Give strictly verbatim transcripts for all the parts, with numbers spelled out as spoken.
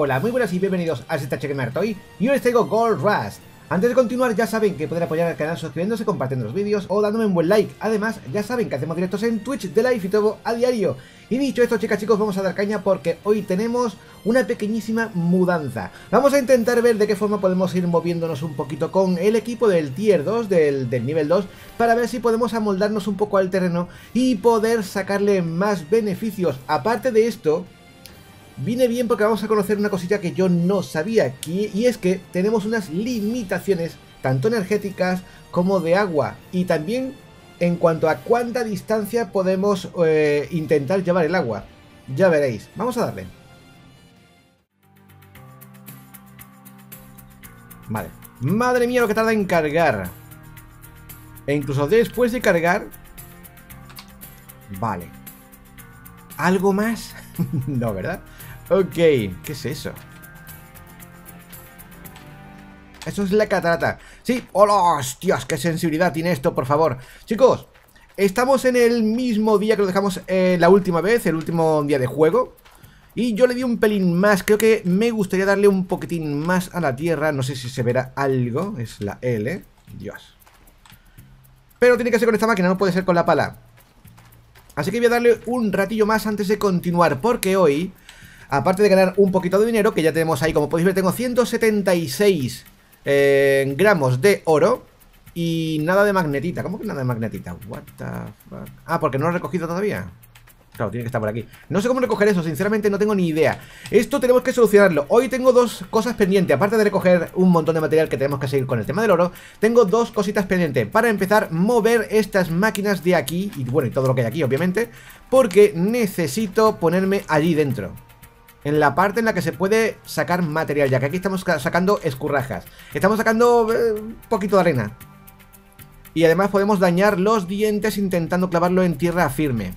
Hola, muy buenas y bienvenidos a STHGamerToy. Y hoy les traigo Gold Rush. Antes de continuar, ya saben que pueden apoyar al canal suscribiéndose, compartiendo los vídeos o dándome un buen like. Además, ya saben que hacemos directos en Twitch, Dlive y Tobo a diario. Y dicho esto, chicas, chicos, vamos a dar caña porque hoy tenemos una pequeñísima mudanza. Vamos a intentar ver de qué forma podemos ir moviéndonos un poquito con el equipo del tier dos, del, del nivel dos, para ver si podemos amoldarnos un poco al terreno y poder sacarle más beneficios. Aparte de esto, viene bien porque vamos a conocer una cosilla que yo no sabía aquí, y es que tenemos unas limitaciones tanto energéticas como de agua, y también en cuanto a cuánta distancia podemos eh, intentar llevar el agua. Ya veréis, vamos a darle. Vale, madre mía lo que tarda en cargar. E incluso después de cargar. Vale. ¿Algo más? No, ¿verdad? Ok, ¿qué es eso? Eso es la catarata. Sí, hola, hostias, qué sensibilidad tiene esto, por favor. Chicos, estamos en el mismo día que lo dejamos eh, la última vez, el último día de juego. Y yo le di un pelín más, creo que me gustaría darle un poquitín más a la tierra. No sé si se verá algo, es la L, Dios. Pero tiene que ser con esta máquina, no puede ser con la pala. Así que voy a darle un ratillo más antes de continuar, porque hoy, aparte de ganar un poquito de dinero, que ya tenemos ahí, como podéis ver, tengo ciento setenta y seis... Eh, gramos de oro y nada de magnetita. ¿Cómo que nada de magnetita? What the fuck? Ah, porque no lo he recogido todavía. Claro, tiene que estar por aquí. No sé cómo recoger eso, sinceramente no tengo ni idea. Esto tenemos que solucionarlo. Hoy tengo dos cosas pendientes. Aparte de recoger un montón de material que tenemos que seguir con el tema del oro, tengo dos cositas pendientes. Para empezar, mover estas máquinas de aquí. Y bueno, y todo lo que hay aquí, obviamente, porque necesito ponerme allí dentro, en la parte en la que se puede sacar material, ya que aquí estamos sacando escurrajas. Estamos sacando eh, un poquito de arena. Y además podemos dañar los dientes intentando clavarlo en tierra firme.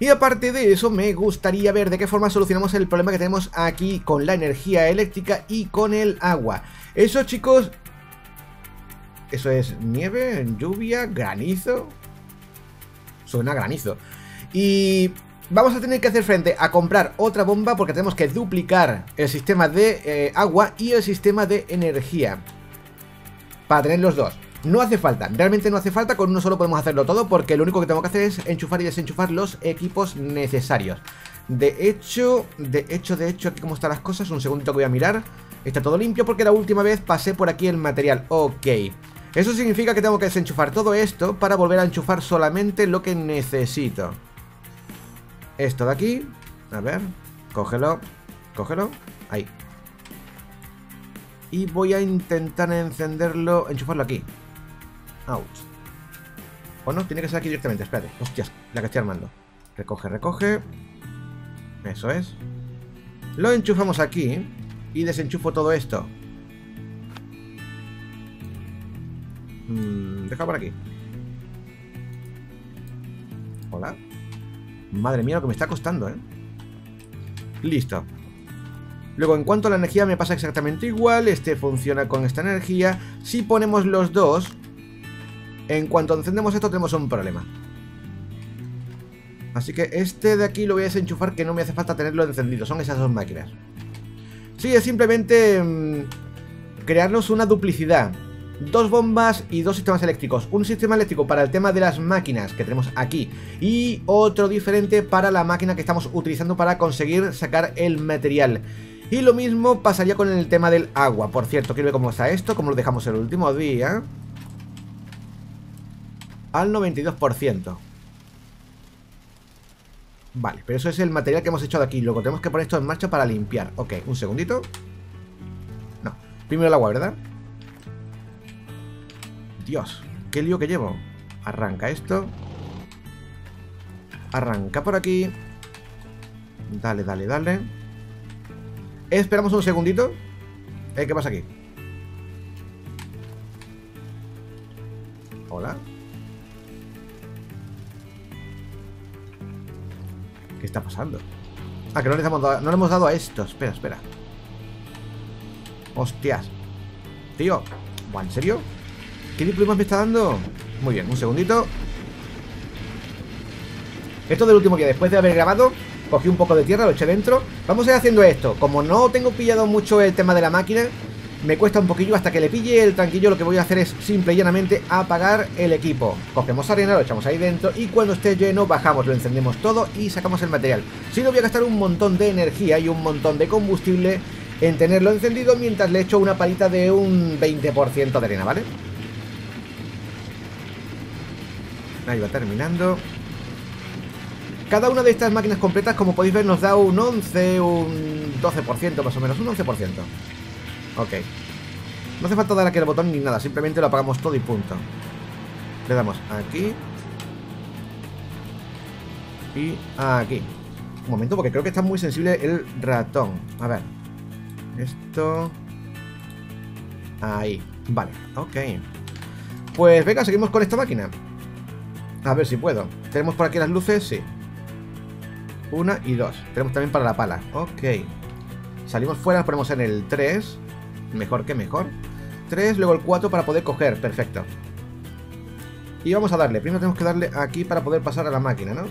Y aparte de eso, me gustaría ver de qué forma solucionamos el problema que tenemos aquí con la energía eléctrica y con el agua. Eso, chicos... ¿Eso es nieve, lluvia, granizo? Suena a granizo. Y... vamos a tener que hacer frente a comprar otra bomba porque tenemos que duplicar el sistema de eh, agua y el sistema de energía para tener los dos. No hace falta, realmente no hace falta, con uno solo podemos hacerlo todo porque lo único que tengo que hacer es enchufar y desenchufar los equipos necesarios. De hecho, de hecho, de hecho, aquí cómo están las cosas, un segundito que voy a mirar. Está todo limpio porque la última vez pasé por aquí el material, ok. Eso significa que tengo que desenchufar todo esto para volver a enchufar solamente lo que necesito. Esto de aquí, a ver, cógelo, cógelo, ahí. Y voy a intentar encenderlo, enchufarlo aquí. Out. O no, tiene que ser aquí directamente, espérate. Hostias, la que estoy armando. Recoge, recoge. Eso es. Lo enchufamos aquí y desenchufo todo esto. Mm, deja por aquí. Hola. Madre mía, lo que me está costando, ¿eh? Listo. Luego, en cuanto a la energía, me pasa exactamente igual. Este funciona con esta energía. Si ponemos los dos, en cuanto encendemos esto, tenemos un problema. Así que este de aquí lo voy a desenchufar, que no me hace falta tenerlo encendido. Son esas dos máquinas. Sí, es simplemente mmm, crearnos una duplicidad. Dos bombas y dos sistemas eléctricos. Un sistema eléctrico para el tema de las máquinas que tenemos aquí, y otro diferente para la máquina que estamos utilizando para conseguir sacar el material. Y lo mismo pasaría con el tema del agua. Por cierto, quiero ver cómo está esto, como lo dejamos el último día. Al noventa y dos por ciento. Vale, pero eso es el material que hemos hecho de aquí. Luego tenemos que poner esto en marcha para limpiar. Ok, un segundito. No, primero el agua, ¿verdad? Dios, qué lío que llevo. Arranca esto. Arranca por aquí. Dale, dale, dale. Esperamos un segundito. Eh, ¿qué pasa aquí? Hola. ¿Qué está pasando? Ah, que no le hemos dado, no le hemos dado a esto. Espera, espera. Hostias. Tío, ¿en serio? ¿Qué diplomas me está dando? Muy bien, un segundito. Esto del último día, después de haber grabado, Cogí un poco de tierra, lo eché dentro. Vamos a ir haciendo esto. Como no tengo pillado mucho el tema de la máquina, me cuesta un poquillo hasta que le pille el tranquillo. Lo que voy a hacer es simple y llanamente apagar el equipo. Cogemos arena, lo echamos ahí dentro y cuando esté lleno bajamos, lo encendemos todo y sacamos el material. Si no, voy a gastar un montón de energía y un montón de combustible en tenerlo encendido mientras le echo una palita de un veinte por ciento de arena, ¿vale? Ahí va terminando. Cada una de estas máquinas completas, como podéis ver, nos da un once, un doce por ciento más o menos, un once por ciento. Ok. No hace falta dar aquí el botón ni nada, simplemente lo apagamos todo y punto. Le damos aquí y aquí. Un momento, porque creo que está muy sensible el ratón. A ver. Esto. Ahí. Vale, ok. Pues venga, seguimos con esta máquina. A ver si puedo. Tenemos por aquí las luces, sí. Una y dos. Tenemos también para la pala. Ok. Salimos fuera, nos ponemos en el tres. Mejor que mejor. tres, luego el cuatro para poder coger. Perfecto. Y vamos a darle. Primero tenemos que darle aquí para poder pasar a la máquina, ¿no?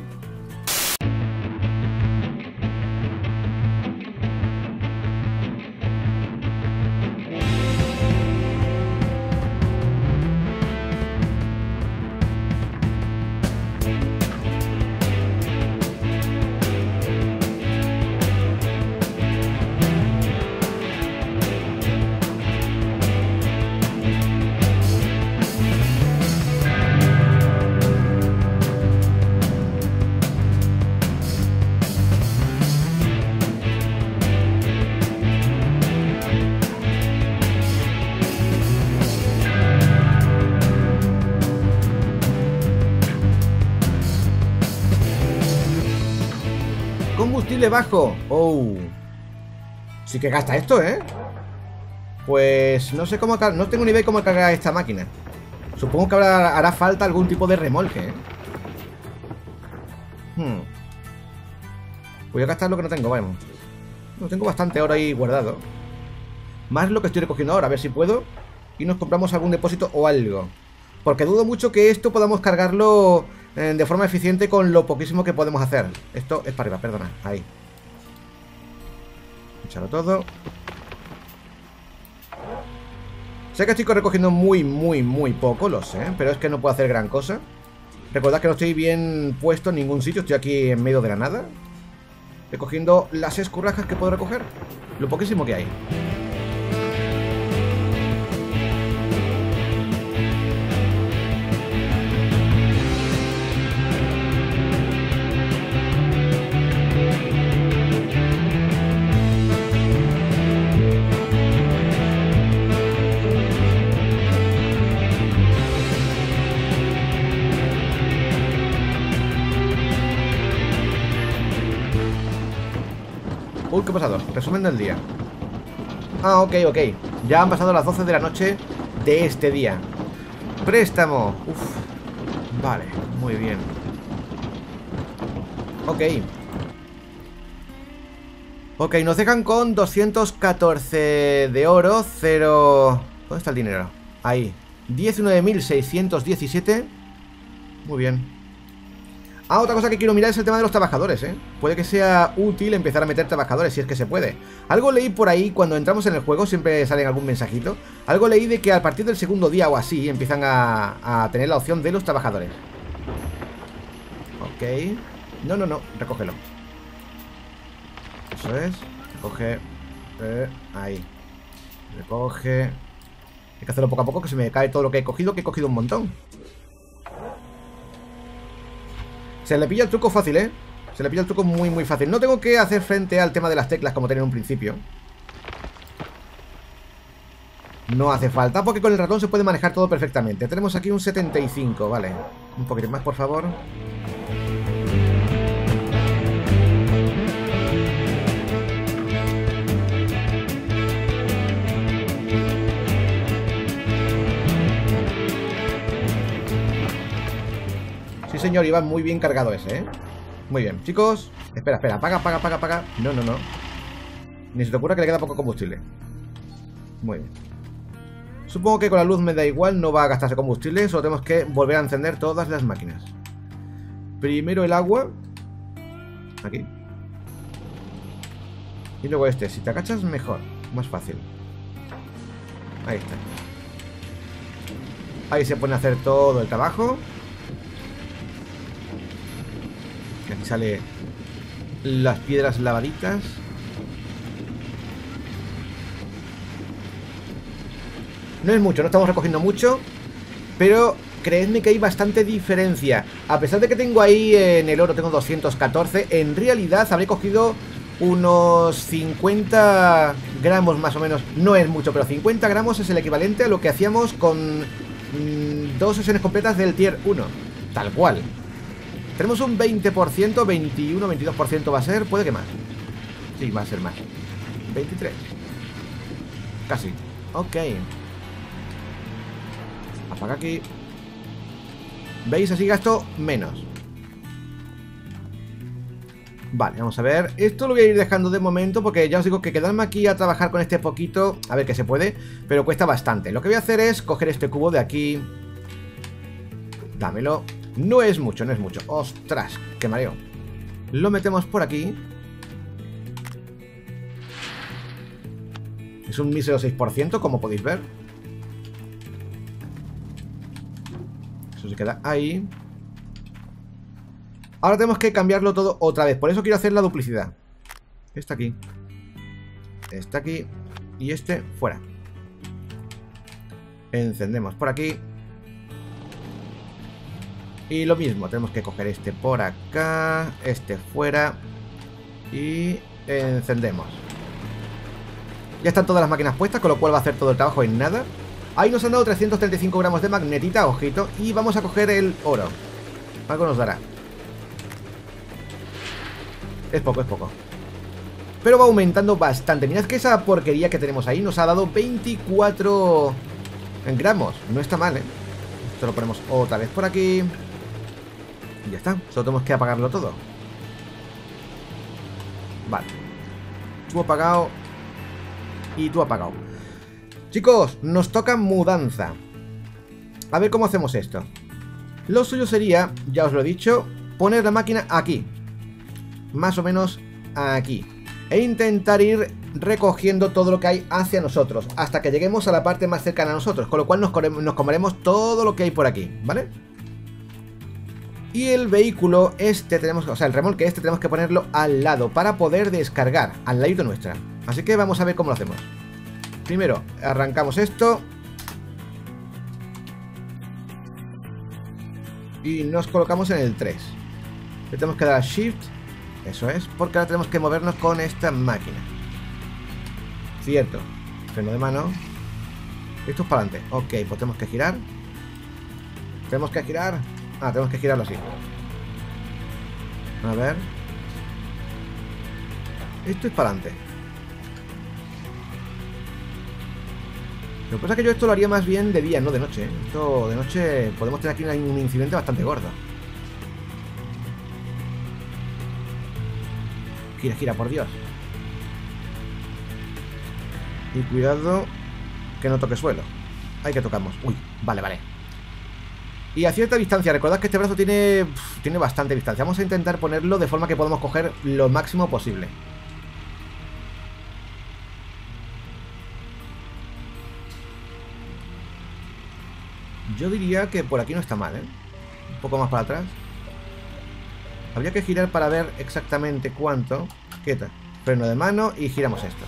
Combustible bajo. Oh. Sí que gasta esto, ¿eh? Pues no sé cómo... No tengo ni idea cómo cargar esta máquina. Supongo que habrá, hará falta algún tipo de remolque, ¿eh? Hmm. Voy a gastar lo que no tengo, vamos. No tengo bastante ahora ahí guardado. Más lo que estoy recogiendo ahora, a ver si puedo. Y nos compramos algún depósito o algo. Porque dudo mucho que esto podamos cargarlo de forma eficiente con lo poquísimo que podemos hacer. Esto es para arriba, perdona, ahí. Echarlo todo. Sé que estoy recogiendo muy, muy, muy poco, lo sé, pero es que no puedo hacer gran cosa. Recordad que no estoy bien puesto en ningún sitio, estoy aquí en medio de la nada recogiendo las escurrajas que puedo recoger, lo poquísimo que hay. Uy, ¿qué ha pasado? Resumen del día. Ah, ok, ok. Ya han pasado las doce de la noche de este día. Préstamo. Uf. Vale, muy bien. Ok. Ok, nos dejan con doscientos catorce de oro, cero... ¿Dónde está el dinero? Ahí. diecinueve mil seiscientos diecisiete. Muy bien. Ah, otra cosa que quiero mirar es el tema de los trabajadores, ¿eh? Puede que sea útil empezar a meter trabajadores, si es que se puede. Algo leí por ahí, cuando entramos en el juego, siempre salen algún mensajito. Algo leí de que a partir del segundo día o así, empiezan a, a tener la opción de los trabajadores. Ok. No, no, no, recógelo. Eso es. Recoge. Eh, ahí. Recoge. Hay que hacerlo poco a poco, que se me cae todo lo que he cogido, que he cogido un montón. Se le pilla el truco fácil, ¿eh? Se le pilla el truco muy, muy fácil. No tengo que hacer frente al tema de las teclas como tenía en un principio. No hace falta, porque con el ratón se puede manejar todo perfectamente. Tenemos aquí un setenta y cinco, vale. Un poquito más, por favor. Señor, iba muy bien cargado ese, ¿eh? Muy bien, chicos. Espera, espera, apaga, apaga, apaga, apaga. No, no, no. Ni se te ocurra que le queda poco combustible. Muy bien. Supongo que con la luz me da igual, no va a gastarse combustible. Solo tenemos que volver a encender todas las máquinas. Primero el agua. Aquí. Y luego este, si te agachas mejor, más fácil. Ahí está. Ahí se pone a hacer todo el trabajo. Aquí sale las piedras lavaditas. No es mucho, no estamos recogiendo mucho, pero creedme que hay bastante diferencia. A pesar de que tengo ahí en el oro, tengo doscientos catorce, en realidad habré cogido unos cincuenta gramos más o menos. No es mucho, pero cincuenta gramos es el equivalente a lo que hacíamos con mmm, dos sesiones completas del tier uno. Tal cual. Tenemos un veinte por ciento, veintiuno, veintidós por ciento va a ser, puede que más. Sí, va a ser más. veintitrés. Casi. Ok. Apaga aquí. ¿Veis? Así gasto menos. Vale, vamos a ver. Esto lo voy a ir dejando de momento porque ya os digo que quedarme aquí a trabajar con este poquito, a ver que se puede, pero cuesta bastante. Lo que voy a hacer es coger este cubo de aquí. Dámelo. No es mucho, no es mucho. ¡Ostras! ¡Qué mareo! Lo metemos por aquí. Es un mísero seis por ciento, como podéis ver. Eso se queda ahí. Ahora tenemos que cambiarlo todo otra vez. Por eso quiero hacer la duplicidad. Esta aquí. Esta aquí. Y este fuera. Encendemos por aquí. Y lo mismo. Tenemos que coger este por acá. Este fuera. Y encendemos. Ya están todas las máquinas puestas, con lo cual va a hacer todo el trabajo en nada. Ahí nos han dado trescientos treinta y cinco gramos de magnetita, ojito. Y vamos a coger el oro. Algo nos dará. Es poco, es poco. Pero va aumentando bastante. Mirad que esa porquería que tenemos ahí nos ha dado veinticuatro gramos. No está mal, ¿eh? Esto lo ponemos otra vez por aquí. Y ya está. Solo tenemos que apagarlo todo. Vale. Tú apagado. Y tú apagado. Chicos, nos toca mudanza. A ver cómo hacemos esto. Lo suyo sería, ya os lo he dicho, poner la máquina aquí. Más o menos aquí. E intentar ir recogiendo todo lo que hay hacia nosotros, hasta que lleguemos a la parte más cercana a nosotros. Con lo cual nos, nos comeremos todo lo que hay por aquí, ¿vale? Y el vehículo este tenemos, o sea, el remolque este tenemos que ponerlo al lado, para poder descargar, al ladito nuestra. Así que vamos a ver cómo lo hacemos. Primero, arrancamos esto. Y nos colocamos en el tres. Le tenemos que dar a Shift. Eso es, porque ahora tenemos que movernos con esta máquina. Cierto. Freno de mano. Esto es para adelante. Ok, pues tenemos que girar. Tenemos que girar. Ah, tenemos que girarlo así. A ver. Esto es para adelante. Lo que pasa es que yo esto lo haría más bien de día, no de noche. Esto de noche podemos tener aquí un incidente bastante gordo. Gira, gira, por Dios. Y cuidado que no toque suelo. Ahí que tocamos. Uy, vale, vale. Y a cierta distancia, recordad que este brazo tiene, pff, tiene bastante distancia. Vamos a intentar ponerlo de forma que podamos coger lo máximo posible. Yo diría que por aquí no está mal, ¿eh? Un poco más para atrás. Habría que girar para ver exactamente cuánto. Quieta, freno de mano y giramos esto.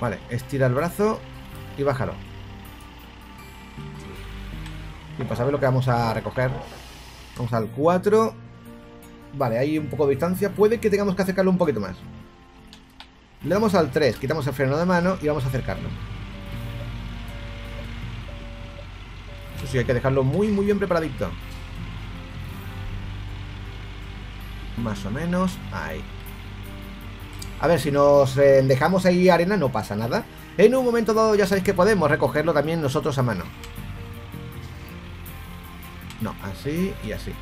Vale, estira el brazo y bájalo. Y para saber lo que vamos a recoger. Vamos al cuatro. Vale, hay un poco de distancia. Puede que tengamos que acercarlo un poquito más. Le damos al tres, quitamos el freno de mano y vamos a acercarlo. Eso sí, hay que dejarlo muy muy bien preparadito. Más o menos, ahí. A ver, si nos eh, dejamos ahí arena no pasa nada. En un momento dado ya sabéis que podemos recogerlo también nosotros a mano. No, así y así.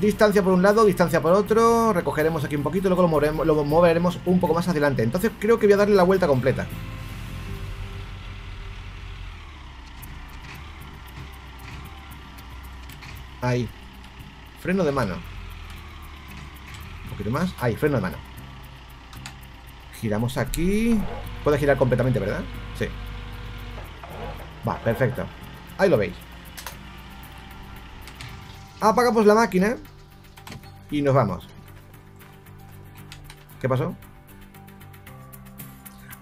Distancia por un lado, distancia por otro. Recogeremos aquí un poquito, luego lo moveremos, lo moveremos un poco más hacia adelante. Entonces creo que voy a darle la vuelta completa. Ahí. Freno de mano. Un poquito más. Ahí, freno de mano. Giramos aquí. Puede girar completamente, ¿verdad? Sí. Va, perfecto. Ahí lo veis. Apagamos la máquina y nos vamos. ¿Qué pasó?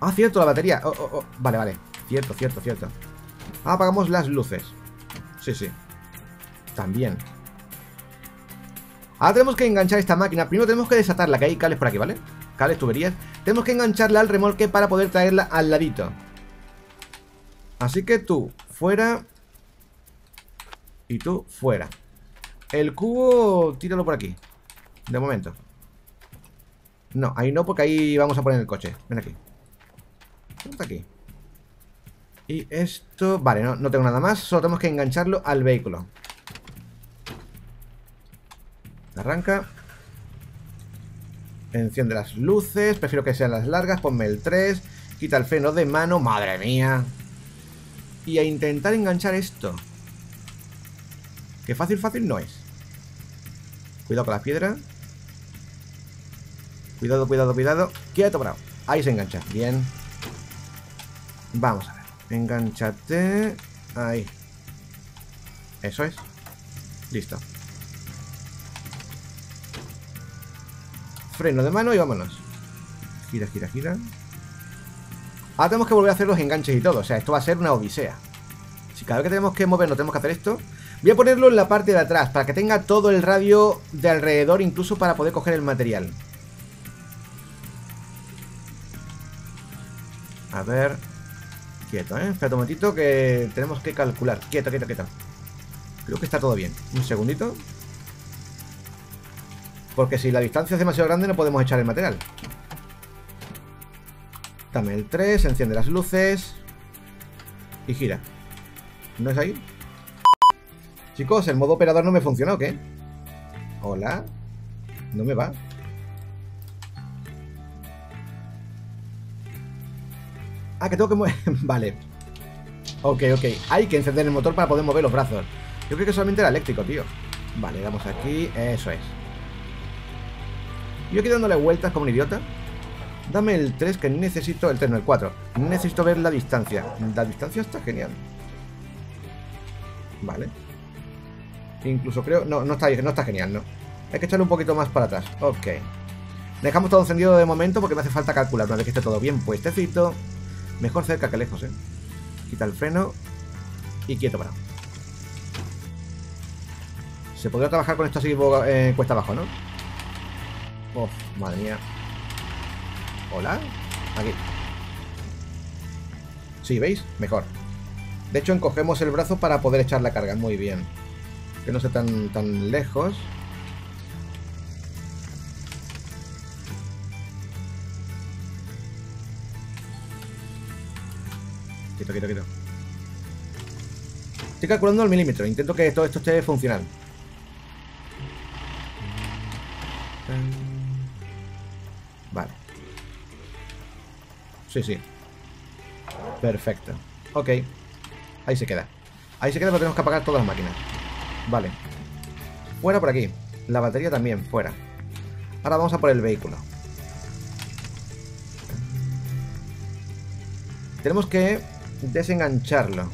Ah, cierto, la batería. Oh, oh, oh. Vale, vale. Cierto, cierto, cierto. Apagamos las luces. Sí, sí. También. Ahora tenemos que enganchar esta máquina. Primero tenemos que desatarla, que hay cables por aquí, ¿vale? Cables, tuberías. Tenemos que engancharla al remolque para poder traerla al ladito. Así que tú, fuera. Y tú, fuera. El cubo, tíralo por aquí. De momento. No, ahí no, porque ahí vamos a poner el coche. Ven aquí. Ven aquí. Y esto... Vale, no, no tengo nada más. Solo tenemos que engancharlo al vehículo. Arranca. Enciende las luces. Prefiero que sean las largas. Ponme el tres. Quita el freno de mano. ¡Madre mía! Y a intentar enganchar esto. Que fácil, fácil no es. Cuidado con la piedra. Cuidado, cuidado, cuidado. Quieto, bravo. Ahí se engancha. Bien. Vamos a ver. Engánchate. Ahí. Eso es. Listo. Freno de mano y vámonos. Gira, gira, gira. Ahora tenemos que volver a hacer los enganches y todo. O sea, esto va a ser una odisea. Si cada vez que tenemos que movernos tenemos que hacer esto. Voy a ponerlo en la parte de atrás, para que tenga todo el radio de alrededor, incluso para poder coger el material. A ver. Quieto, ¿eh? Espera un momentito que tenemos que calcular. Quieto, quieto, quieto. Creo que está todo bien. Un segundito. Porque si la distancia es demasiado grande no podemos echar el material. Dame el tres, enciende las luces. Y gira. ¿No es ahí? Chicos, el modo operador no me funciona, ¿o qué? Hola. No me va. Ah, que tengo que mover. Vale. Ok, ok. Hay que encender el motor para poder mover los brazos. Yo creo que solamente era eléctrico, tío. Vale, damos aquí. Eso es. Yo aquí dándole vueltas como un idiota. Dame el tres, que necesito. El tres, no, el cuatro. Necesito ver la distancia. La distancia está genial. Vale. Incluso creo. No, no está, no está genial, no. Hay que echarle un poquito más para atrás. Ok. Dejamos todo encendido de momento porque me hace falta calcular. Una vez que esté todo bien puestecito. Mejor cerca que lejos, eh. Quita el freno. Y quieto, para. Se podría trabajar con esto así eh, cuesta abajo, ¿no? Oh, madre mía. Hola. Aquí. Sí, ¿veis? Mejor. De hecho, encogemos el brazo para poder echar la carga. Muy bien. Que no sea tan, tan lejos. Quieto, quieto, quieto. Estoy calculando el milímetro. Intento que todo esto esté funcional. Vale. Sí, sí. Perfecto. Ok. Ahí se queda. Ahí se queda, pero tenemos que apagar todas las máquinas. Vale. Fuera por aquí. La batería también, fuera. Ahora vamos a por el vehículo. Tenemos que desengancharlo.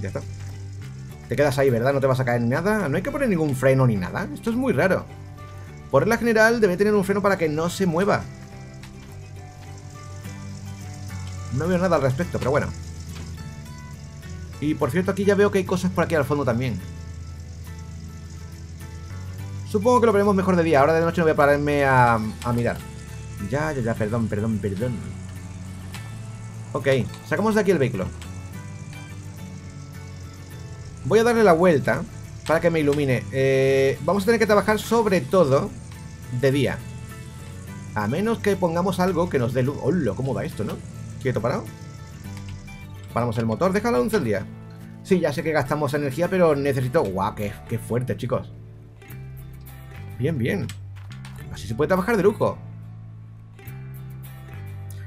Ya está. Te quedas ahí, ¿verdad? No te vas a caer ni nada. No hay que poner ningún freno ni nada. Esto es muy raro. Por regla general debe tener un freno para que no se mueva. No veo nada al respecto, pero bueno. Y por cierto, aquí ya veo que hay cosas por aquí al fondo también. Supongo que lo veremos mejor de día. Ahora de noche no voy a pararme a, a mirar. Ya, ya, ya, perdón, perdón, perdón. Ok, sacamos de aquí el vehículo. Voy a darle la vuelta para que me ilumine. eh, Vamos a tener que trabajar sobre todo de día. A menos que pongamos algo que nos dé luz. ¡Hola! ¿Cómo va esto, no? Quieto, parado. Paramos el motor, déjalo encendida. Sí, ya sé que gastamos energía, pero necesito... ¡Guau! Qué, ¡Qué fuerte, chicos! Bien, bien. Así se puede trabajar de lujo.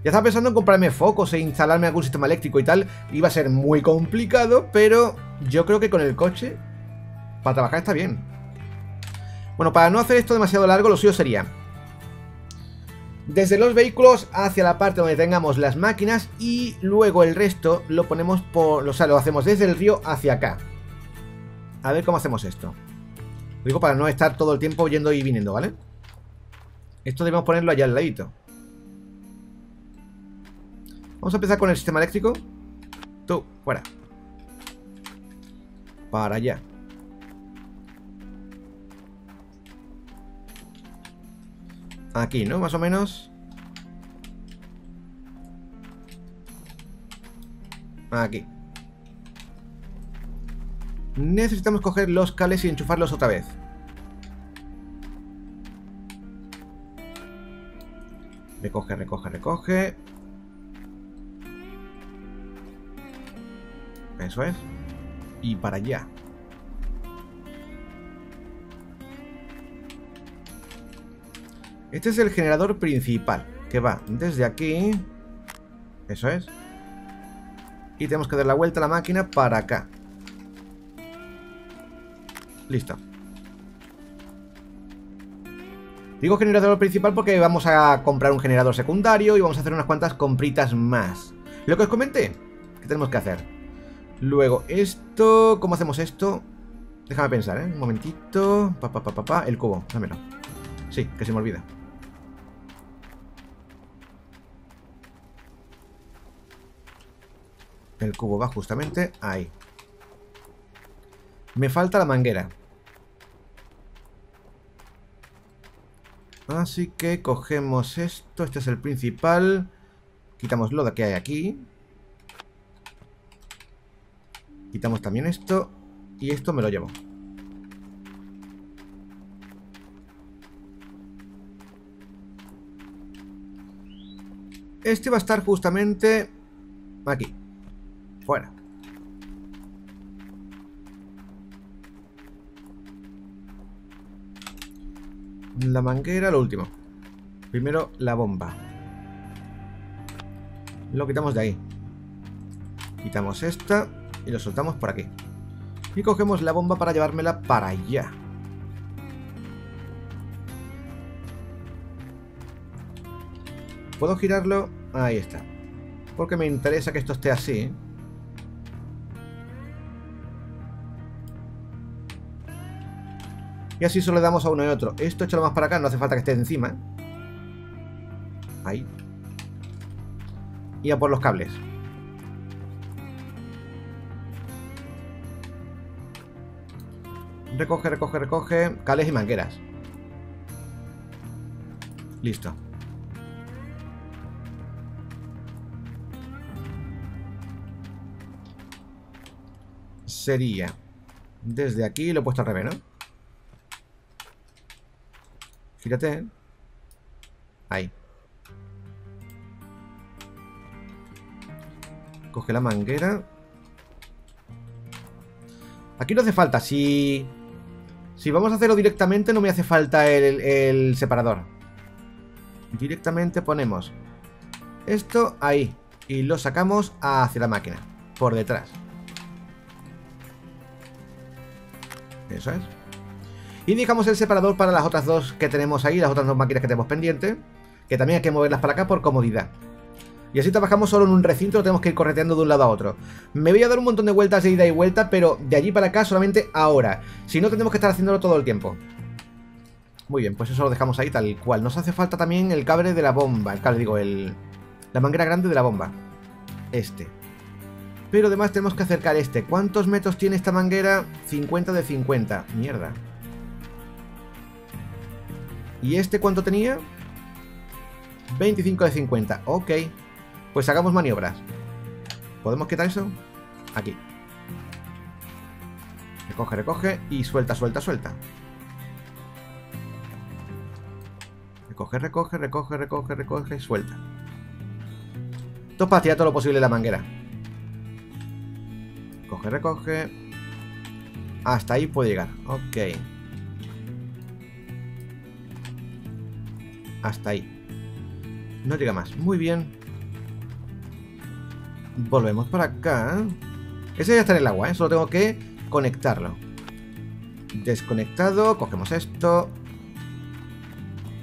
Ya estaba pensando en comprarme focos e instalarme algún sistema eléctrico y tal. Iba a ser muy complicado, pero yo creo que con el coche para trabajar está bien. Bueno, para no hacer esto demasiado largo, lo suyo sería desde los vehículos hacia la parte donde tengamos las máquinas y luego el resto lo ponemos por... O sea, lo hacemos desde el río hacia acá. A ver cómo hacemos esto. Lo digo para no estar todo el tiempo yendo y viniendo, ¿vale? Esto debemos ponerlo allá al ladito. Vamos a empezar con el sistema eléctrico. Tú, fuera. Para allá. Aquí, ¿no? Más o menos. Aquí. Necesitamos coger los cables y enchufarlos otra vez. Recoge, recoge, recoge. Eso es. Y para allá. Este es el generador principal, que va desde aquí. Eso es. Y tenemos que dar la vuelta a la máquina para acá. Listo. Digo generador principal porque vamos a comprar un generador secundario y vamos a hacer unas cuantas compritas más. Lo que os comenté, que tenemos que hacer. Luego esto... ¿Cómo hacemos esto? Déjame pensar, ¿eh? Un momentito. Pa, pa, pa, pa, pa. El cubo, dámelo. Sí, que se me olvida. El cubo va justamente ahí. Me falta la manguera. Así que cogemos esto. Este es el principal. Quitamos lo que hay aquí. Quitamos también esto. Y esto me lo llevo. Este va a estar justamente aquí. Fuera. La manguera, lo último. Primero la bomba. Lo quitamos de ahí. Quitamos esta y lo soltamos por aquí. Y cogemos la bomba para llevármela para allá. ¿Puedo girarlo? Ahí está. Porque me interesa que esto esté así. Y así solo le damos a uno y otro. Esto échalo más para acá, no hace falta que esté encima. Ahí. Y a por los cables. Recoge, recoge, recoge. Cables y mangueras. Listo. Sería desde aquí, lo he puesto al revés, ¿no? Gírate. Ahí. Coge la manguera. Aquí no hace falta. Si, si vamos a hacerlo directamente, no me hace falta el, el separador. Directamente ponemos esto ahí. Y lo sacamos hacia la máquina. Por detrás. Eso es. Y dejamos el separador para las otras dos que tenemos ahí, las otras dos máquinas que tenemos pendientes, que también hay que moverlas para acá por comodidad. Y así trabajamos solo en un recinto, no tenemos que ir correteando de un lado a otro. Me voy a dar un montón de vueltas de ida y vuelta, pero de allí para acá solamente ahora. Si no, tenemos que estar haciéndolo todo el tiempo. Muy bien, pues eso lo dejamos ahí tal cual. Nos hace falta también el cable de la bomba, el cable, digo, el... la manguera grande de la bomba. Este. Pero además tenemos que acercar este. ¿Cuántos metros tiene esta manguera? cincuenta de cincuenta. Mierda. ¿Y este cuánto tenía? veinticinco de cincuenta. Ok. Pues hagamos maniobras. ¿Podemos quitar eso? Aquí. Recoge, recoge. Y suelta, suelta, suelta. Recoge, recoge, recoge, recoge, recoge. Suelta. Esto es para tirar todo lo posible la manguera. Recoge, recoge. Hasta ahí puede llegar. Ok. Hasta ahí. No llega más. Muy bien. Volvemos para acá. Ese ya está en el agua, ¿eh? Solo tengo que conectarlo. Desconectado, cogemos esto.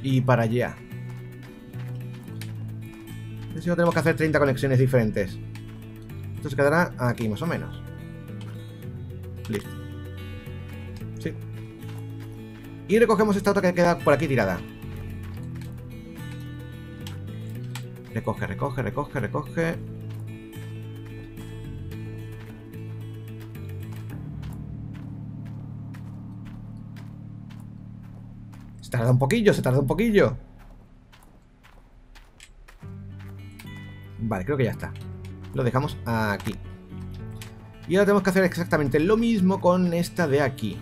Y para allá. A ver si no tenemos que hacer treinta conexiones diferentes. Esto se quedará aquí, más o menos. Listo. Sí. Y recogemos esta otra que queda por aquí tirada. Recoge, recoge, recoge, recoge. Se tarda un poquillo, se tarda un poquillo. Vale, creo que ya está. Lo dejamos aquí. Y ahora tenemos que hacer exactamente lo mismo con esta de aquí.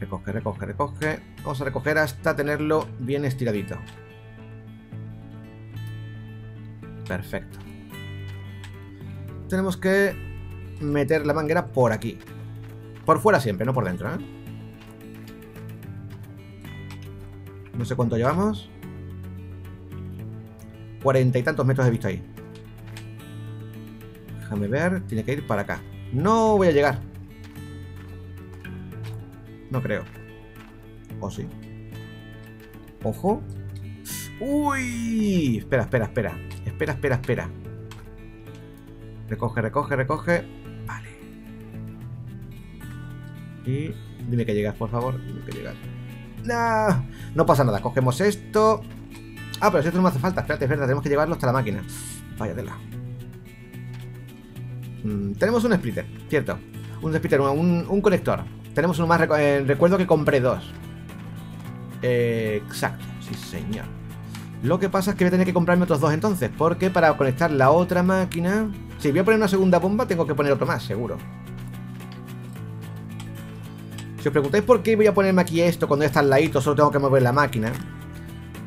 Recoge, recoge, recoge. Vamos a recoger hasta tenerlo bien estiradito. Perfecto. Tenemos que meter la manguera por aquí. Por fuera siempre, no por dentro, ¿eh? No sé cuánto llevamos. Cuarenta y tantos metros he visto ahí. Déjame ver. Tiene que ir para acá. No voy a llegar. No creo. O sí. Ojo. Uy. Espera, espera, espera. Espera, espera, espera. Recoge, recoge, recoge. Vale. Y dime que llegas, por favor. Dime que llegas. No, no pasa nada, cogemos esto. Ah, pero si esto no me hace falta, espérate, es verdad, tenemos que llevarlo hasta la máquina. Vaya tela. Mm, tenemos un splitter, cierto. Un splitter, un, un, un conector. Tenemos uno más, eh, recuerdo que compré dos. Eh, exacto, sí señor. Lo que pasa es que voy a tener que comprarme otros dos entonces, porque para conectar la otra máquina... Si voy a poner una segunda bomba, tengo que poner otro más, seguro. Si os preguntáis por qué voy a ponerme aquí esto cuando ya está al ladito, solo tengo que mover la máquina.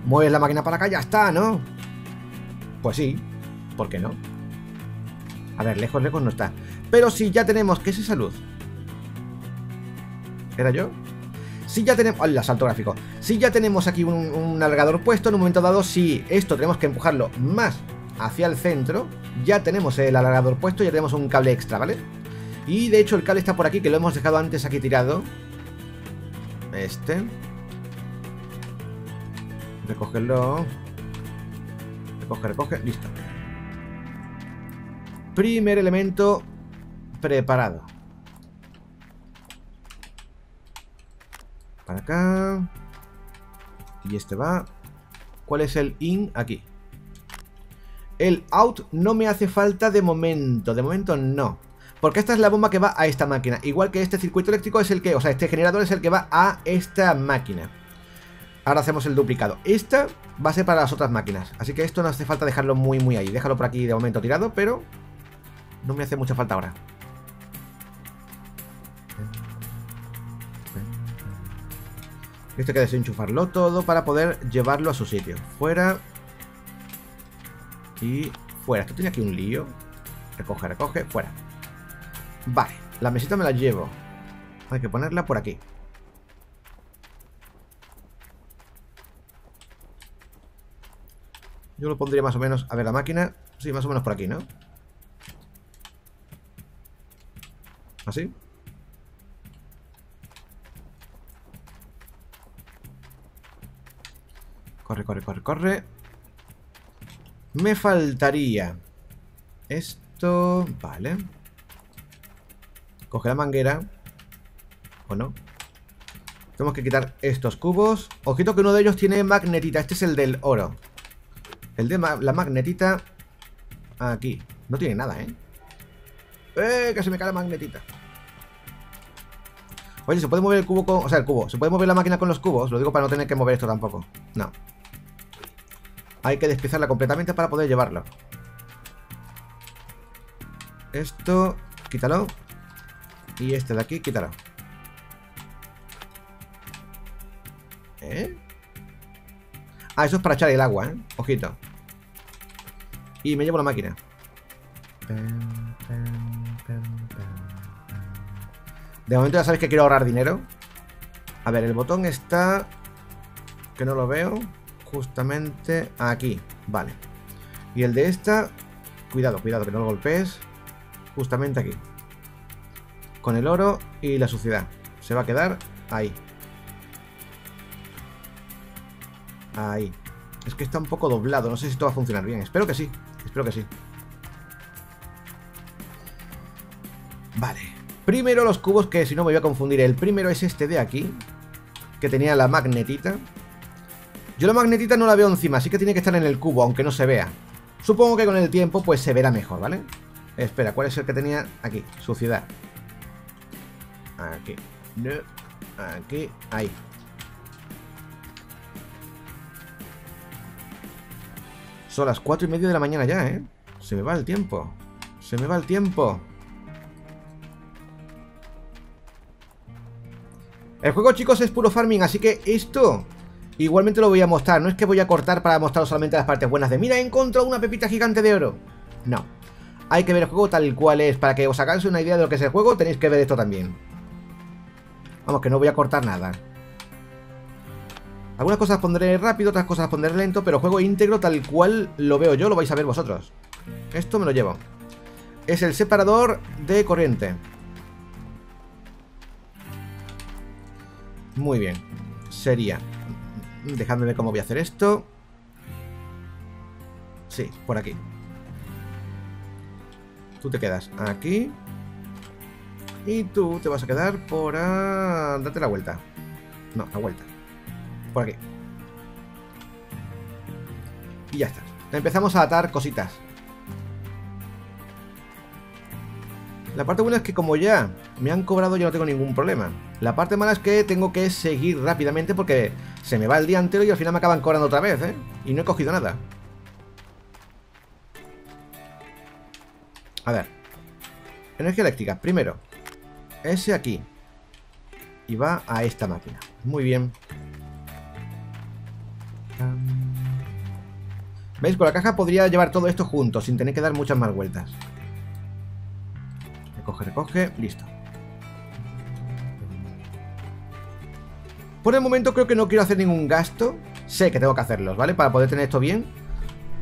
Mueves la máquina para acá, ya está, ¿no? Pues sí, ¿por qué no? A ver, lejos, lejos no está. Pero si ya tenemos... ¿Qué es esa luz? ¿Era yo? Si ya tenemos... ¡Hola, salto gráfico! Si ya tenemos aquí un, un alargador puesto, en un momento dado, si esto tenemos que empujarlo más hacia el centro, ya tenemos el alargador puesto, ya tenemos un cable extra, ¿vale? Y de hecho el cable está por aquí, que lo hemos dejado antes aquí tirado. Este. Recógelo. Recoge, recoge, listo. Primer elemento preparado. Para acá. Y este va. ¿Cuál es el in? Aquí. El out no me hace falta de momento. De momento no. Porque esta es la bomba que va a esta máquina. Igual que este circuito eléctrico es el que... O sea, este generador es el que va a esta máquina. Ahora hacemos el duplicado. Esta va a ser para las otras máquinas. Así que esto no hace falta dejarlo muy, muy ahí. Déjalo por aquí de momento tirado, pero... No me hace mucha falta ahora. Esto hay que desenchufarlo todo para poder llevarlo a su sitio. Fuera. Y fuera. Esto tiene aquí un lío. Recoge, recoge. Fuera. Vale, la mesita me la llevo. Hay que ponerla por aquí. Yo lo pondría más o menos... A ver, la máquina... Sí, más o menos por aquí, ¿no? ¿Así? Corre, corre, corre, corre. Me faltaría... Esto... Vale... Coge la manguera. ¿O no? Tenemos que quitar estos cubos. Ojito que uno de ellos tiene magnetita. Este es el del oro. El de ma la magnetita. Aquí. No tiene nada, ¿eh? ¡Eh! Que se me cae la magnetita. Oye, ¿se puede mover el cubo con... O sea, el cubo. ¿Se puede mover la máquina con los cubos? Lo digo para no tener que mover esto tampoco. No. Hay que despiezarla completamente para poder llevarlo. Esto... Quítalo. Y este de aquí, quítalo. ¿Eh? Ah, eso es para echar el agua, ¿eh? Ojito. Y me llevo la máquina. De momento ya sabéis que quiero ahorrar dinero. A ver, el botón está... Que no lo veo. Justamente aquí. Vale. Y el de esta... Cuidado, cuidado, que no lo golpees. Justamente aquí. Con el oro y la suciedad. Se va a quedar ahí. Ahí. Es que está un poco doblado. No sé si esto va a funcionar bien. Espero que sí. Espero que sí. Vale. Primero los cubos, que si no me voy a confundir. El primero es este de aquí, que tenía la magnetita. Yo la magnetita no la veo encima, así que tiene que estar en el cubo, aunque no se vea. Supongo que con el tiempo pues se verá mejor, ¿vale? Espera, ¿cuál es el que tenía aquí? Suciedad. Aquí. No. Aquí. Ahí. Son las cuatro y media de la mañana ya, ¿eh? Se me va el tiempo. Se me va el tiempo. El juego, chicos, es puro farming, así que esto igualmente lo voy a mostrar. No es que voy a cortar para mostraros solamente las partes buenas de mira, he encontrado una pepita gigante de oro. No, hay que ver el juego tal cual es. Para que os hagáis una idea de lo que es el juego, tenéis que ver esto también. Vamos, que no voy a cortar nada. Algunas cosas pondré rápido, otras cosas pondré lento, pero juego íntegro tal cual lo veo yo, lo vais a ver vosotros. Esto me lo llevo. Es el separador de corriente. Muy bien, sería... Dejadme ver cómo voy a hacer esto. Sí, por aquí. Tú te quedas aquí. Y tú te vas a quedar por... A... Date la vuelta. No, la vuelta. Por aquí. Y ya está. Empezamos a atar cositas. La parte buena es que como ya me han cobrado, yo no tengo ningún problema. La parte mala es que tengo que seguir rápidamente porque se me va el día entero y al final me acaban cobrando otra vez, ¿eh? Y no he cogido nada. A ver. Energía eléctrica. Primero, ese aquí. Y va a esta máquina. Muy bien. ¿Veis? Con la caja podría llevar todo esto junto, sin tener que dar muchas más vueltas. Recoge, recoge, listo. Por el momento creo que no quiero hacer ningún gasto. Sé que tengo que hacerlos, ¿vale? Para poder tener esto bien.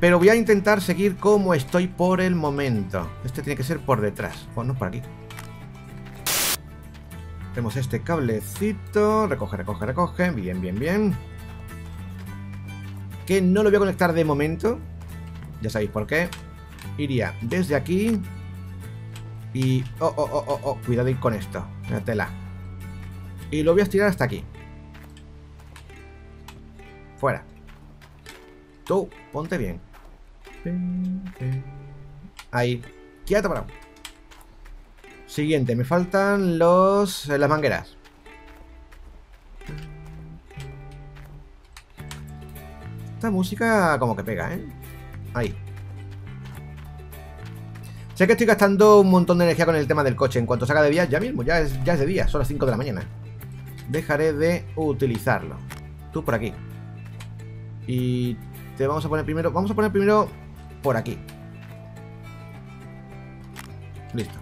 Pero voy a intentar seguir como estoy por el momento. Este tiene que ser por detrás. Bueno, por aquí. Tenemos este cablecito. Recoge, recoge, recoge. Bien, bien, bien. Que no lo voy a conectar de momento. Ya sabéis por qué. Iría desde aquí. Y... Oh, oh, oh, oh, oh. Cuidado con esto. La tela. Y lo voy a estirar hasta aquí. Fuera. Tú, ponte bien. Ahí. Quieto, parado. Siguiente. Me faltan los... Las mangueras. Esta música como que pega, ¿eh? Ahí. Sé que estoy gastando un montón de energía con el tema del coche. En cuanto se haga de día, ya mismo, ya es, ya es de día. Son las cinco de la mañana. Dejaré de utilizarlo. Tú por aquí. Y te vamos a poner primero... Vamos a poner primero por aquí. Listo.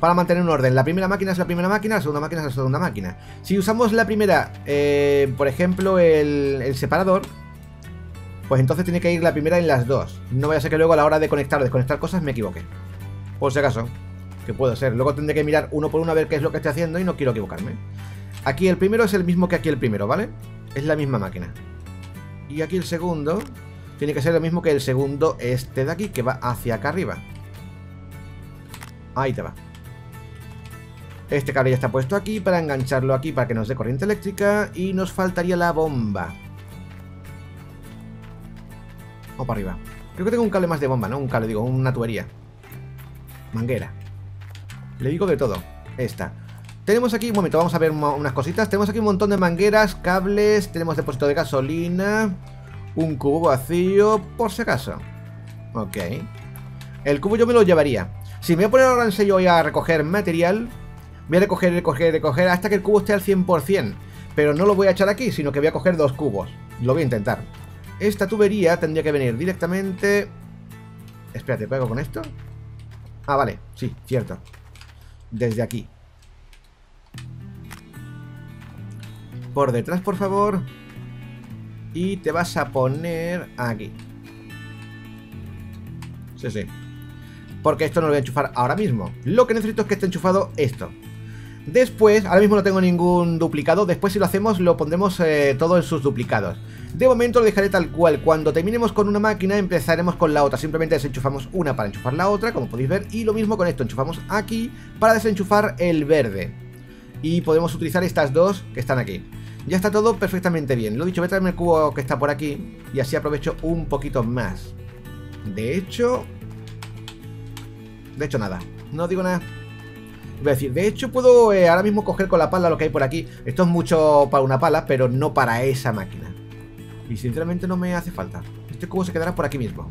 Para mantener un orden. La primera máquina es la primera máquina, la segunda máquina es la segunda máquina. Si usamos la primera, eh, por ejemplo, el, el separador... Pues entonces tiene que ir la primera en las dos. No vaya a ser que luego a la hora de conectar o desconectar cosas me equivoque. Por si acaso. Que puede ser. Luego tendré que mirar uno por uno a ver qué es lo que estoy haciendo y no quiero equivocarme. Aquí el primero es el mismo que aquí el primero, ¿vale? Es la misma máquina. Y aquí el segundo tiene que ser lo mismo que el segundo este de aquí, que va hacia acá arriba. Ahí te va. Este cable ya está puesto aquí para engancharlo aquí para que nos dé corriente eléctrica. Y nos faltaría la bomba. O para arriba. Creo que tengo un cable más de bomba, ¿no? Un cable, digo, una tubería. Manguera. Le digo de todo. Esta. Tenemos aquí, un momento, vamos a ver unas cositas. Tenemos aquí un montón de mangueras, cables. Tenemos depósito de gasolina. Un cubo vacío, por si acaso. Ok. El cubo yo me lo llevaría. Si me voy a poner ahora en serio hoy a recoger material, voy a recoger, recoger, recoger hasta que el cubo esté al cien por cien. Pero no lo voy a echar aquí, sino que voy a coger dos cubos. Lo voy a intentar. Esta tubería tendría que venir directamente... Espérate, ¿pego con esto? Ah, vale, sí, cierto. Desde aquí. Por detrás, por favor. Y te vas a poner aquí. Sí, sí. Porque esto no lo voy a enchufar ahora mismo. Lo que necesito es que esté enchufado esto. Después, ahora mismo no tengo ningún duplicado. Después si lo hacemos lo pondremos eh, todo en sus duplicados. De momento lo dejaré tal cual. Cuando terminemos con una máquina empezaremos con la otra. Simplemente desenchufamos una para enchufar la otra, como podéis ver. Y lo mismo con esto, enchufamos aquí para desenchufar el verde. Y podemos utilizar estas dos que están aquí. Ya está todo perfectamente bien. Lo dicho, voy a traerme el cubo que está por aquí y así aprovecho un poquito más. De hecho... De hecho nada, no digo nada. Voy a decir, de hecho puedo eh, ahora mismo coger con la pala lo que hay por aquí. Esto es mucho para una pala, pero no para esa máquina. Y sinceramente no me hace falta. Este cubo se quedará por aquí mismo.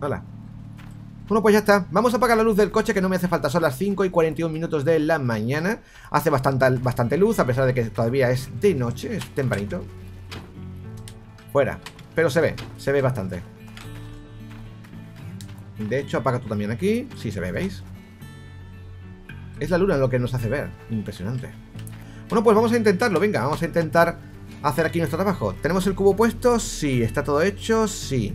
Hola. Bueno, pues ya está, vamos a apagar la luz del coche que no me hace falta, son las cinco y cuarenta y un minutos de la mañana. Hace bastante, bastante luz, a pesar de que todavía es de noche, es tempranito. Fuera, pero se ve, se ve bastante. De hecho, apaga tú también aquí, sí se ve, ¿veis? Es la luna lo que nos hace ver, impresionante. Bueno, pues vamos a intentarlo, venga, vamos a intentar hacer aquí nuestro trabajo. ¿Tenemos el cubo puesto? Sí, ¿está todo hecho? Sí.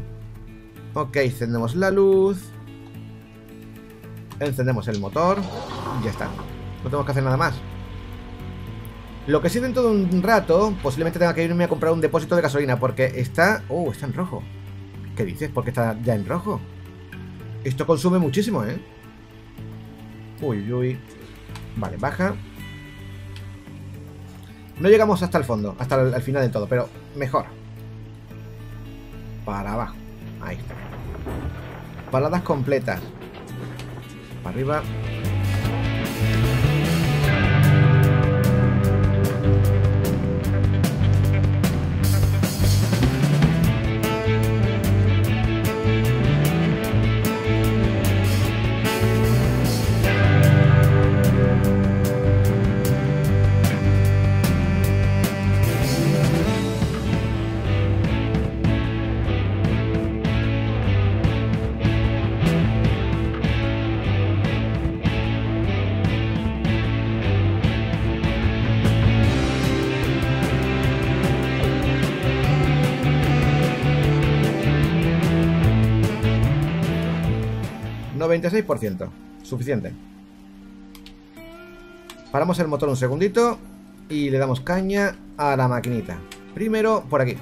Ok, encendemos la luz. Encendemos el motor y ya está. No tenemos que hacer nada más. Lo que sí, dentro de un rato posiblemente tenga que irme a comprar un depósito de gasolina, porque está... Oh, está en rojo. ¿Qué dices? ¿Por qué está ya en rojo? Esto consume muchísimo, ¿eh? Uy, uy. Vale, baja. No llegamos hasta el fondo, hasta el final del todo, pero mejor. Para abajo. Ahí está. Paradas completas. Para arriba. veintiséis por ciento, suficiente. Paramos el motor un segundito y le damos caña a la maquinita. Primero por aquí.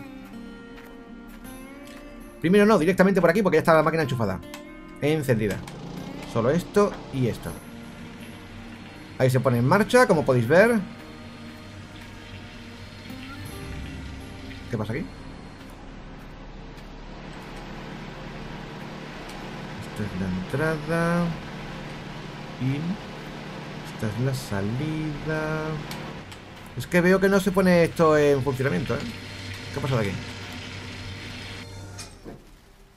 Primero no, directamente por aquí, porque ya está la máquina enchufada, encendida. Solo esto y esto. Ahí se pone en marcha, como podéis ver. ¿Qué pasa aquí? Esta es la entrada y esta es la salida. Es que veo que no se pone esto en funcionamiento, ¿eh? ¿Qué ha pasado aquí?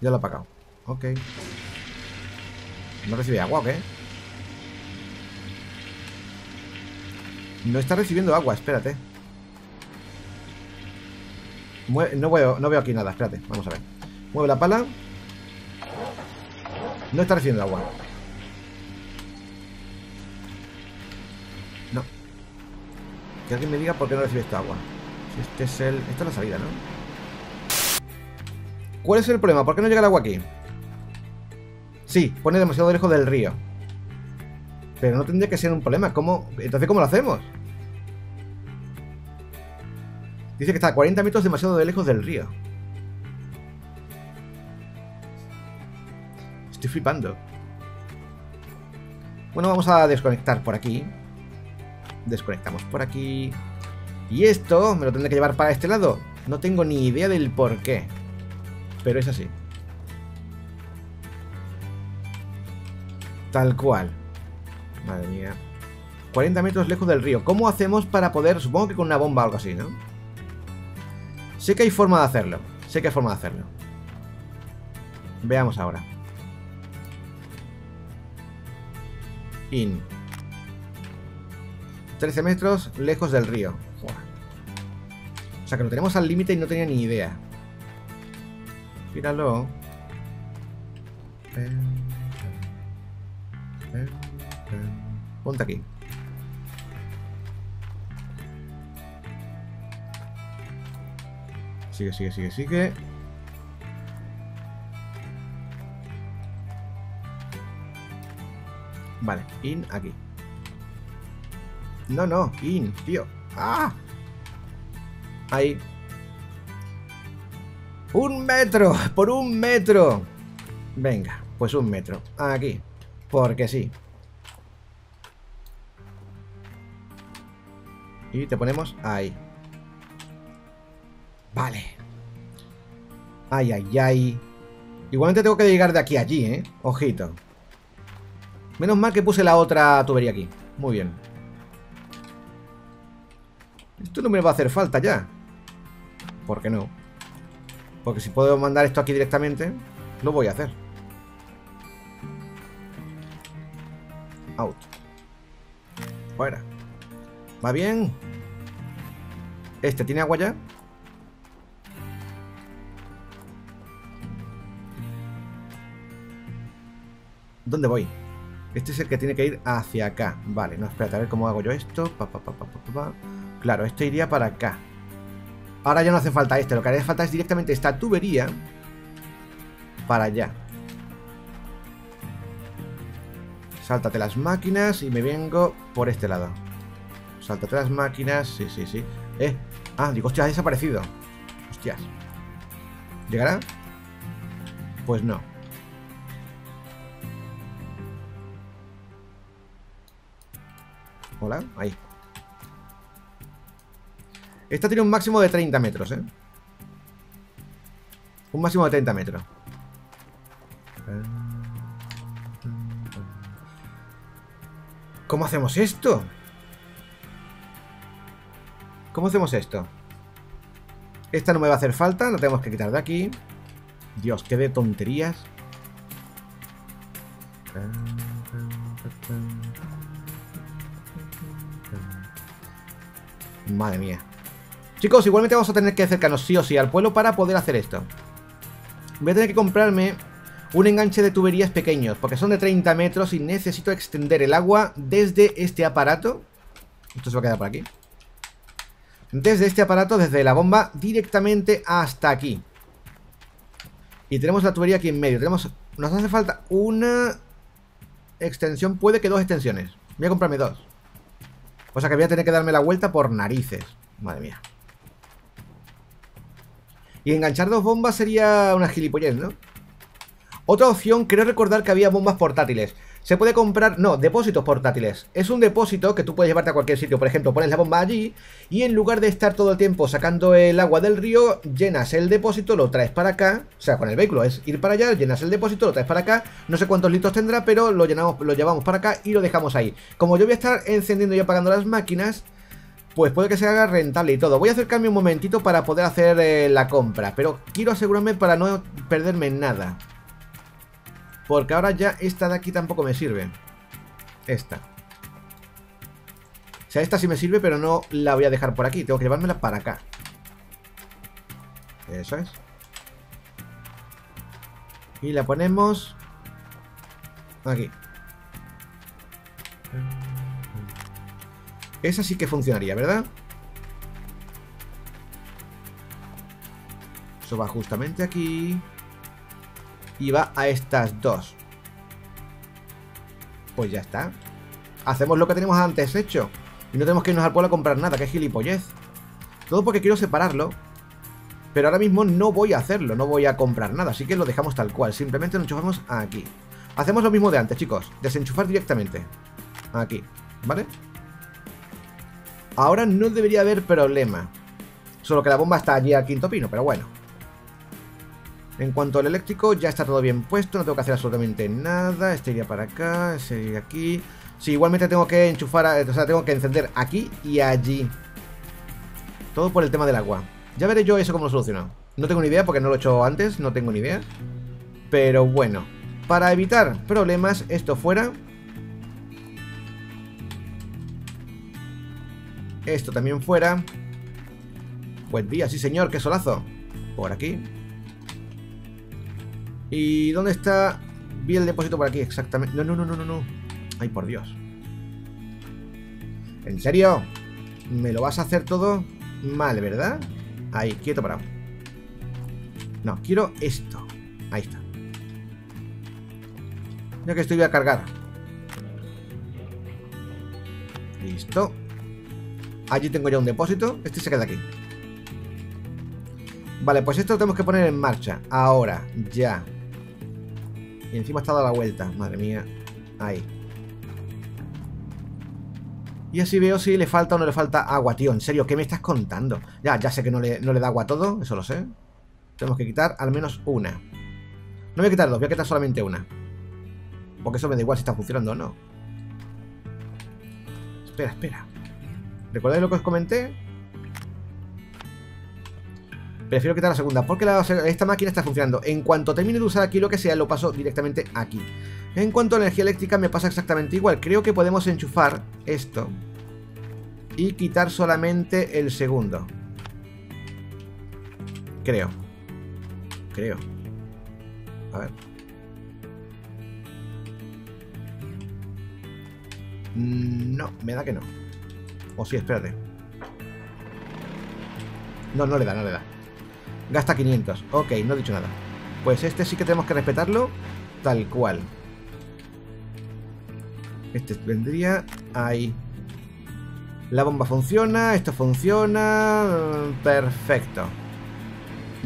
Ya lo ha apagado. Ok. No recibe agua, ¿o qué? No está recibiendo agua, espérate. Mueve, no, veo, no veo aquí nada, espérate, vamos a ver. Mueve la pala. No está recibiendo agua. No. Que alguien me diga por qué no recibe esta agua. Este es el... Esta es la salida, ¿no? ¿Cuál es el problema? ¿Por qué no llega el agua aquí? Sí, pone demasiado lejos del río. Pero no tendría que ser un problema. ¿Cómo? Entonces, ¿cómo lo hacemos? Dice que está a cuarenta metros demasiado de lejos del río. Estoy flipando. Bueno, vamos a desconectar por aquí. Desconectamos por aquí. Y esto me lo tendré que llevar para este lado. No tengo ni idea del por qué, pero es así. Tal cual. Madre mía. cuarenta metros lejos del río. ¿Cómo hacemos para poder? Supongo que con una bomba o algo así, ¿no? Sé que hay forma de hacerlo. Sé que hay forma de hacerlo. Veamos ahora. In. trece metros lejos del río. Joder. O sea que lo tenemos al límite y no tenía ni idea. Míralo. Ponte aquí. Sigue, sigue, sigue, sigue. Vale, in aquí. No, no, in, tío. ¡Ah! Ahí. ¡Un metro! ¡Por un metro! Venga, pues un metro. Aquí. Porque sí. Y te ponemos ahí. Vale. Ay, ay, ay. Igualmente tengo que llegar de aquí a allí, ¿eh? Ojito. Menos mal que puse la otra tubería aquí. Muy bien. Esto no me va a hacer falta ya. ¿Por qué no? Porque si puedo mandar esto aquí directamente, lo voy a hacer. Out. Fuera. ¿Va bien? Este tiene agua ya. ¿Dónde voy? Este es el que tiene que ir hacia acá. Vale, no, espérate, a ver cómo hago yo esto. Pa, pa, pa, pa, pa, pa. Claro, este iría para acá. Ahora ya no hace falta este. Lo que haría falta es directamente esta tubería para allá. Sáltate las máquinas y me vengo por este lado. Sáltate las máquinas. Sí, sí, sí. Eh, ah, digo, hostia, ha desaparecido. Hostias. ¿Llegará? Pues no. Hola, ahí. Esta tiene un máximo de treinta metros, ¿eh? Un máximo de treinta metros. ¿Cómo hacemos esto? ¿Cómo hacemos esto? Esta no me va a hacer falta, la tenemos que quitar de aquí. Dios, qué de tonterías. Madre mía. Chicos, igualmente vamos a tener que acercarnos sí o sí al pueblo para poder hacer esto. Voy a tener que comprarme un enganche de tuberías pequeños, porque son de treinta metros y necesito extender el agua desde este aparato. Esto se va a quedar por aquí. Desde este aparato, desde la bomba, directamente hasta aquí. Y tenemos la tubería aquí en medio. Tenemos, nos hace falta una extensión, puede que dos extensiones. Voy a comprarme dos. O sea que voy a tener que darme la vuelta por narices. Madre mía. Y enganchar dos bombas sería una gilipollez, ¿no? Otra opción, creo recordar que había bombas portátiles. Se puede comprar... No, depósitos portátiles. Es un depósito que tú puedes llevarte a cualquier sitio. Por ejemplo, pones la bomba allí y en lugar de estar todo el tiempo sacando el agua del río, llenas el depósito, lo traes para acá. O sea, con el vehículo es ir para allá, llenas el depósito, lo traes para acá. No sé cuántos litros tendrá, pero lo llenamos, lo llevamos para acá y lo dejamos ahí. Como yo voy a estar encendiendo y apagando las máquinas, pues puede que se haga rentable y todo. Voy a acercarme un momentito para poder hacer eh, la compra, pero quiero asegurarme para no perderme nada. Porque ahora ya esta de aquí tampoco me sirve. Esta. O sea, esta sí me sirve, pero no la voy a dejar por aquí. Tengo que llevármela para acá. Eso es. Y la ponemos aquí. Esa sí que funcionaría, ¿verdad? Eso va justamente aquí. Y va a estas dos. Pues ya está. Hacemos lo que tenemos antes hecho. Y no tenemos que irnos al pueblo a comprar nada. Que gilipollez. Todo porque quiero separarlo. Pero ahora mismo no voy a hacerlo. No voy a comprar nada. Así que lo dejamos tal cual. Simplemente lo enchufamos aquí. Hacemos lo mismo de antes, chicos. Desenchufar directamente. Aquí. ¿Vale? Ahora no debería haber problema. Solo que la bomba está allí al quinto pino. Pero bueno. En cuanto al eléctrico, ya está todo bien puesto. No tengo que hacer absolutamente nada. Este iría para acá, este iría aquí. Sí, igualmente tengo que enchufar, o sea, tengo que encender aquí y allí. Todo por el tema del agua. Ya veré yo eso cómo lo soluciono. No tengo ni idea porque no lo he hecho antes. No tengo ni idea. Pero bueno, para evitar problemas, esto fuera. Esto también fuera. Buen día, sí señor, qué solazo. Por aquí. ¿Y dónde está? Vi el depósito por aquí, exactamente. No, no, no, no, no, no. Ay, por Dios. ¿En serio? ¿Me lo vas a hacer todo mal, verdad? Ahí, quieto, parado. No, quiero esto. Ahí está. Ya que estoy, voy a cargar. Listo. Allí tengo ya un depósito. Este se queda aquí. Vale, pues esto lo tenemos que poner en marcha. Ahora, ya. Y encima está dada la vuelta. Madre mía. Ahí. Y así veo si le falta o no le falta agua, tío. En serio, ¿qué me estás contando? Ya, ya sé que no le, no le da agua a todo. Eso lo sé. Tenemos que quitar al menos una. No voy a quitar dos, voy a quitar solamente una. Porque eso me da igual si está funcionando o no. Espera, espera. ¿Recordáis lo que os comenté? Prefiero quitar la segunda, porque la, esta máquina está funcionando. En cuanto termine de usar aquí lo que sea, lo paso directamente aquí. En cuanto a energía eléctrica me pasa exactamente igual. Creo que podemos enchufar esto y quitar solamente el segundo. Creo. Creo. A ver. No, me da que no. O sí, espérate. No, no le da, no le da. Gasta quinientos. Ok, no he dicho nada. Pues este sí que tenemos que respetarlo tal cual. Este vendría ahí. La bomba funciona, esto funciona. Perfecto.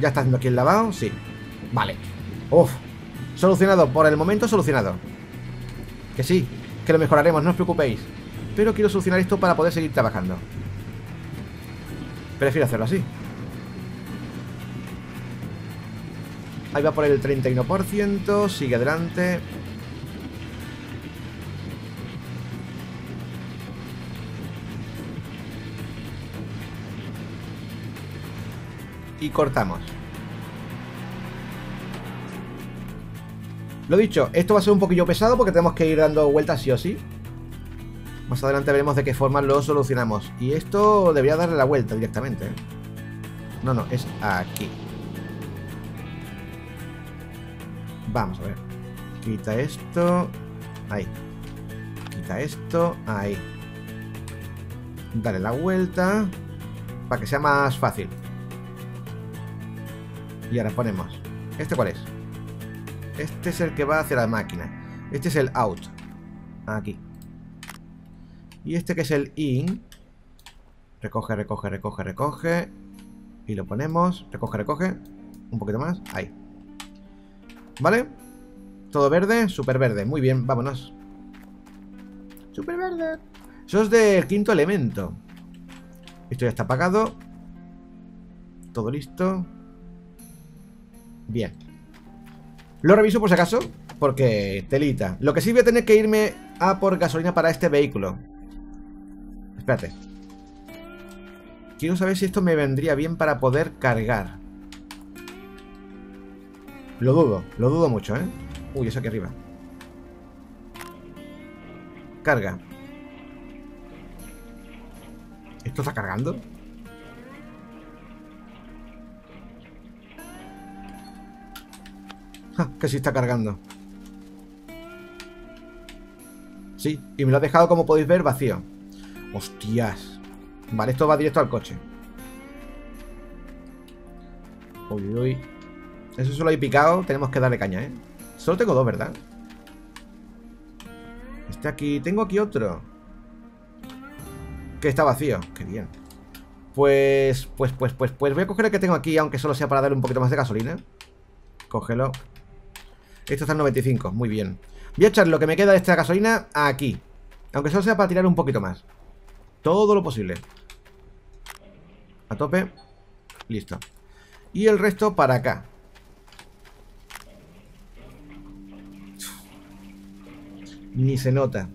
¿Ya está haciendo aquí el lavado? Sí. Vale. Uf. Solucionado, por el momento solucionado. Que sí, que lo mejoraremos, no os preocupéis. Pero quiero solucionar esto para poder seguir trabajando. Prefiero hacerlo así. Ahí va por el treinta y uno por ciento. Sigue adelante. Y cortamos. Lo dicho, esto va a ser un poquillo pesado porque tenemos que ir dando vueltas sí o sí. Más adelante veremos de qué forma lo solucionamos. Y esto debería darle la vuelta directamente. No, no, es aquí. Vamos a ver. Quita esto. Ahí. Quita esto. Ahí. Dale la vuelta. Para que sea más fácil. Y ahora ponemos. ¿Este cuál es? Este es el que va hacia la máquina. Este es el out. Aquí. Y este que es el in. Recoge, recoge, recoge, recoge. Y lo ponemos. Recoge, recoge. Un poquito más. Ahí. ¿Vale? Todo verde, súper verde. Muy bien, vámonos. Súper verde. Eso es del quinto elemento. Esto ya está apagado. Todo listo. Bien. Lo reviso por si acaso, porque telita. Lo que sí voy a tener que irme a por gasolina para este vehículo. Espérate. Quiero saber si esto me vendría bien para poder cargar. Lo dudo, lo dudo mucho, ¿eh? Uy, eso aquí arriba. Carga. ¿Esto está cargando? Ja, que sí está cargando. Sí, y me lo ha dejado, como podéis ver, vacío. Hostias. Vale, esto va directo al coche. Uy, uy. Eso solo hay picado, tenemos que darle caña, ¿eh? Solo tengo dos, ¿verdad? Este aquí, tengo aquí otro. Que está vacío, qué bien. Pues, pues, pues, pues, pues voy a coger el que tengo aquí, aunque solo sea para darle un poquito más de gasolina. Cógelo. Esto está en noventa y cinco, muy bien. Voy a echar lo que me queda de esta gasolina aquí. Aunque solo sea para tirar un poquito más. Todo lo posible. A tope. Listo. Y el resto para acá. Ni se nota.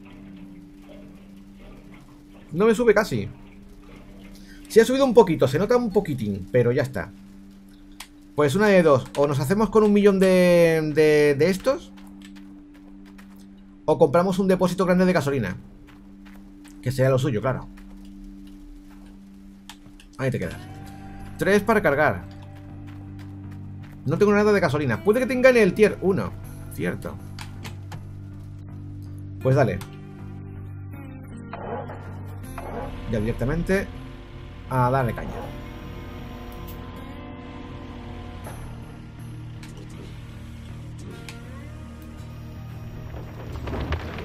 No me sube casi. Sí ha subido un poquito, se nota un poquitín, pero ya está. Pues una de dos. O nos hacemos con un millón de, de, de estos. O compramos un depósito grande de gasolina. Que sea lo suyo, claro. Ahí te quedas. Tres para cargar. No tengo nada de gasolina. Puede que tenga en el tier uno. Cierto. Pues dale. Ya directamente a darle caña.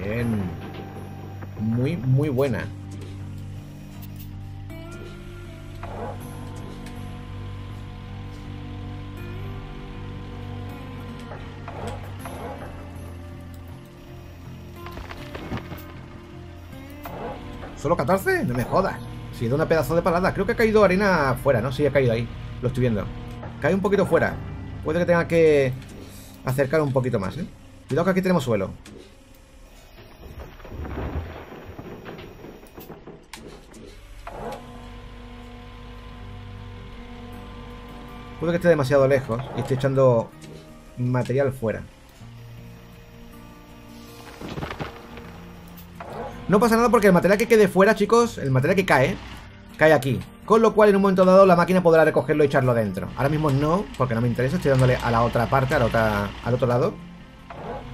Bien. Muy, muy buena. ¿Solo catorce? No me jodas. Si da una pedazo de parada. Creo que ha caído arena fuera, ¿no? Sí, ha caído ahí. Lo estoy viendo. Cae un poquito fuera. Puede que tenga que acercar un poquito más, ¿eh? Cuidado que aquí tenemos suelo. Puede que esté demasiado lejos y esté echando material fuera. No pasa nada porque el material que quede fuera, chicos, el material que cae, cae aquí. Con lo cual en un momento dado la máquina podrá recogerlo y echarlo dentro. Ahora mismo no, porque no me interesa, estoy dándole a la otra parte, a la otra, al otro lado.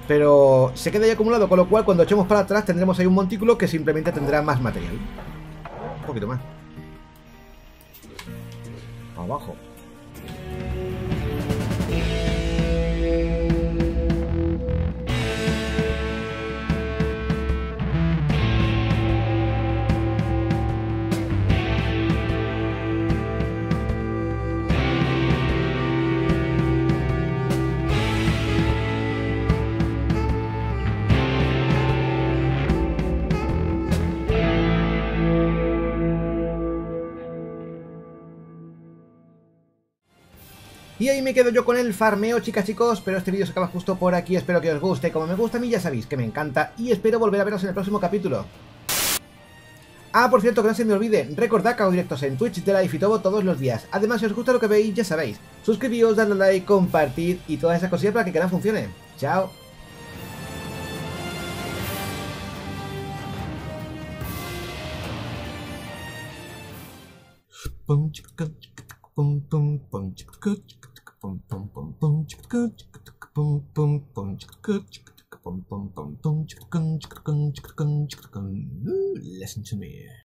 Pero se queda ahí acumulado, con lo cual cuando echemos para atrás tendremos ahí un montículo que simplemente tendrá más material. Un poquito más. Abajo. Y ahí me quedo yo con el farmeo, chicas, chicos. Pero este vídeo se acaba justo por aquí. Espero que os guste. Como me gusta a mí, ya sabéis que me encanta. Y espero volver a veros en el próximo capítulo. Ah, por cierto, que no se me olvide. Recordad que hago directos en Twitch, Dlive y Tobo todos los días. Además, si os gusta lo que veis, ya sabéis. Suscribíos, dadle like, compartid y todas esas cosillas para que el canal funcione. Chao. Pum pum pum pum pum pum pum pum pum pum pum pum pum. Listen to me.